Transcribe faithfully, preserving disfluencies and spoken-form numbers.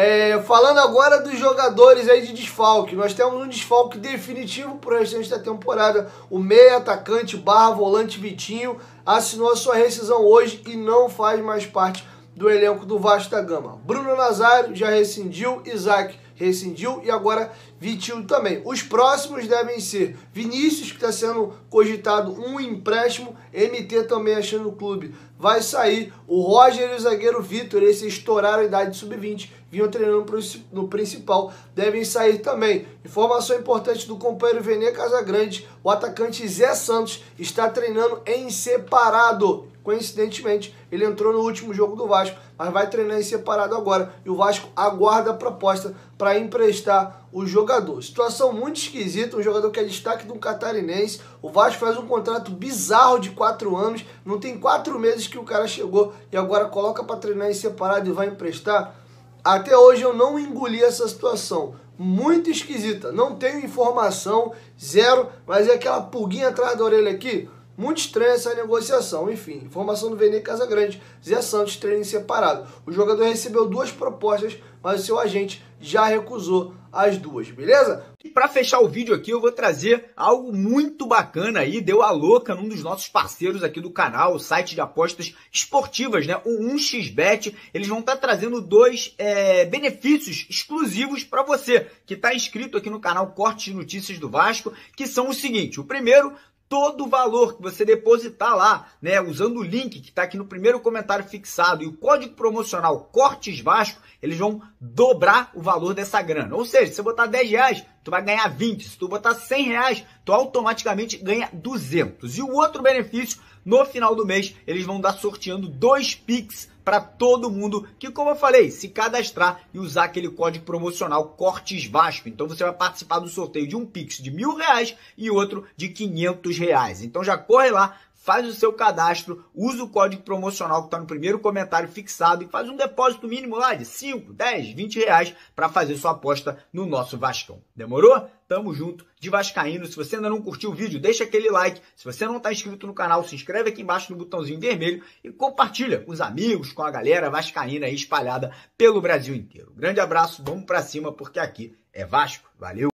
É, falando agora dos jogadores aí de desfalque, nós temos um desfalque definitivo para o restante da temporada. O meia atacante barra volante Vitinho assinou a sua rescisão hoje e não faz mais parte do elenco do Vasco da Gama. Bruno Nazário já rescindiu, Isaac rescindiu e agora Vitinho também. Os próximos devem ser Vinícius, que está sendo cogitado um empréstimo, M T também achando o clube, vai sair. O Roger e o zagueiro Vitor, eles estouraram a idade sub vinte, vinham treinando no principal, devem sair também. Informação importante do companheiro Vené Casagrande, o atacante Zé Santos está treinando em separado. Coincidentemente, ele entrou no último jogo do Vasco, mas vai treinar em separado agora e o Vasco aguarda a proposta para emprestar o jogador. Situação muito esquisita, um jogador que é destaque do catarinense. O Vasco faz um contrato bizarro de quatro anos, não tem quatro meses que o cara chegou e agora coloca para treinar em separado e vai emprestar. Até hoje eu não engoli essa situação. Muito esquisita, não tenho informação, zero, mas é aquela pulguinha atrás da orelha aqui. Muito estranha essa negociação, enfim. Informação do Vené Casagrande, Zé Santos treina em separado. O jogador recebeu duas propostas, mas o seu agente já recusou as duas, beleza? E para fechar o vídeo aqui, eu vou trazer algo muito bacana aí. Deu a louca num dos nossos parceiros aqui do canal, o site de apostas esportivas, né? O um x bet. Eles vão estar tá trazendo dois é, benefícios exclusivos para você que está inscrito aqui no canal Cortes de Notícias do Vasco, que são o seguinte: o primeiro, todo o valor que você depositar lá, né, usando o link que está aqui no primeiro comentário fixado e o código promocional Cortes Vasco, eles vão dobrar o valor dessa grana. Ou seja, se você botar dez reais, tu vai ganhar vinte. Se tu botar cem reais, tu automaticamente ganha duzentos. E o outro benefício, no final do mês, eles vão dar sorteando dois Pix para todo mundo que, como eu falei, se cadastrar e usar aquele código promocional Cortes Vasco. Então você vai participar do sorteio de um Pix de mil reais e outro de quinhentos reais. Então já corre lá, faz o seu cadastro, usa o código promocional que está no primeiro comentário fixado e faz um depósito mínimo lá de cinco, dez, vinte reais para fazer sua aposta no nosso Vascão. Demorou? Tamo junto de vascaíno. Se você ainda não curtiu o vídeo, deixa aquele like. Se você não está inscrito no canal, se inscreve aqui embaixo no botãozinho vermelho e compartilha com os amigos, com a galera vascaína aí espalhada pelo Brasil inteiro. Grande abraço, vamos para cima porque aqui é Vasco. Valeu!